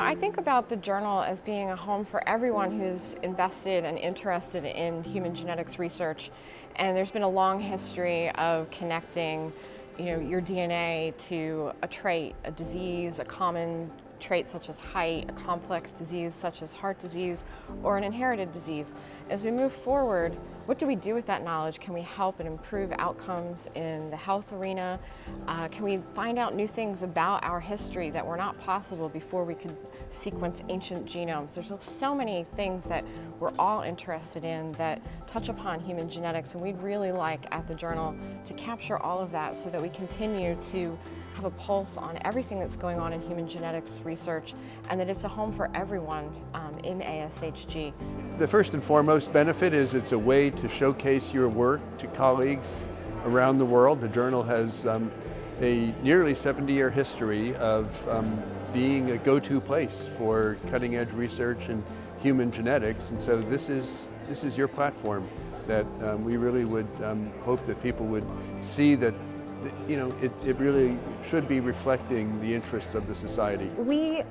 I think about the journal as being a home for everyone who's invested and interested in human genetics research, and there's been a long history of connecting, your DNA to a trait, a disease, a common trait such as height, a complex disease such as heart disease, or an inherited disease. As we move forward, what do we do with that knowledge? Can we help and improve outcomes in the health arena? Can we find out new things about our history that were not possible before we could sequence ancient genomes? There's so many things that we're all interested in that touch upon human genetics, and we'd really like at the journal to capture all of that so that we continue to have a pulse on everything that's going on in human genetics research, and that it's a home for everyone in ASHG. The first and foremost benefit is it's a way to showcase your work to colleagues around the world. The journal has a nearly 70-year history of being a go-to place for cutting-edge research in human genetics, and so this is your platform that we really would hope that people would see that it really should be reflecting the interests of the society. We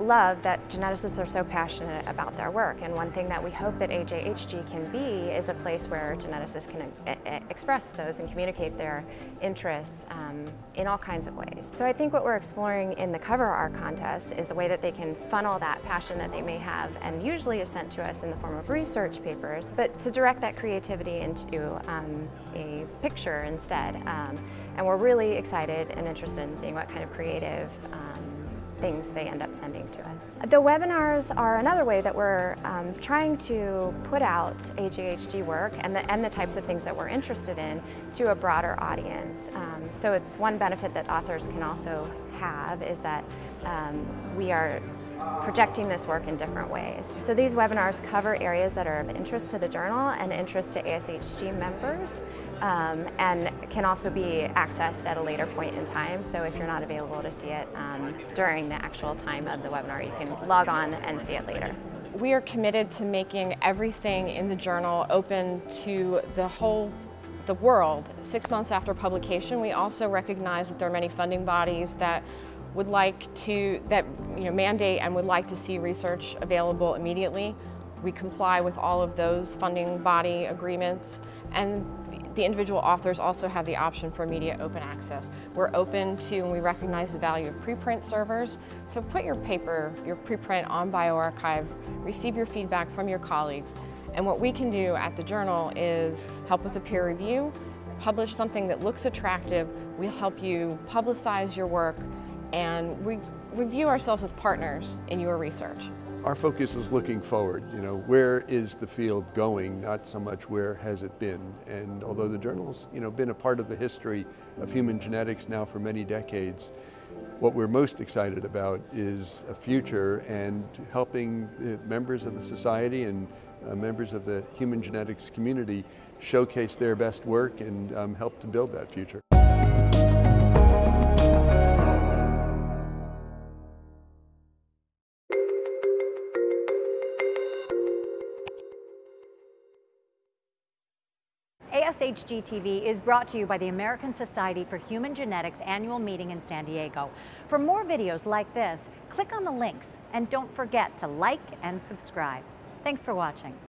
love that geneticists are so passionate about their work, and one thing that we hope that AJHG can be is a place where geneticists can express those and communicate their interests in all kinds of ways. So I think what we're exploring in the Cover Art contest is a way that they can funnel that passion that they may have, and usually is sent to us in the form of research papers, but to direct that creativity into a picture instead. And we're really excited and interested in seeing what kind of creative things they end up sending to us. The webinars are another way that we're trying to put out AJHG work and the types of things that we're interested in to a broader audience. So it's one benefit that authors can also have is that we are projecting this work in different ways. So these webinars cover areas that are of interest to the journal and interest to ASHG members, and can also be accessed at a later point in time. So if you're not available to see it during the actual time of the webinar, you can log on and see it later. We are committed to making everything in the journal open to the world 6 months after publication. We also recognize that there are many funding bodies that would like to, mandate and would like to see research available immediately. We comply with all of those funding body agreements, and the individual authors also have the option for immediate open access. We're open to, and we recognize the value of preprint servers, so put your paper, your preprint on BioRxiv, receive your feedback from your colleagues, and what we can do at the journal is help with the peer review, publish something that looks attractive, we'll help you publicize your work, and we view ourselves as partners in your research. Our focus is looking forward, where is the field going, not so much where has it been. And although the journal's, been a part of the history of human genetics now for many decades, what we're most excited about is a future and helping the members of the society and members of the human genetics community showcase their best work and help to build that future. ASHG TV is brought to you by the American Society for Human Genetics annual meeting in San Diego. For more videos like this, click on the links, and don't forget to like and subscribe. Thanks for watching.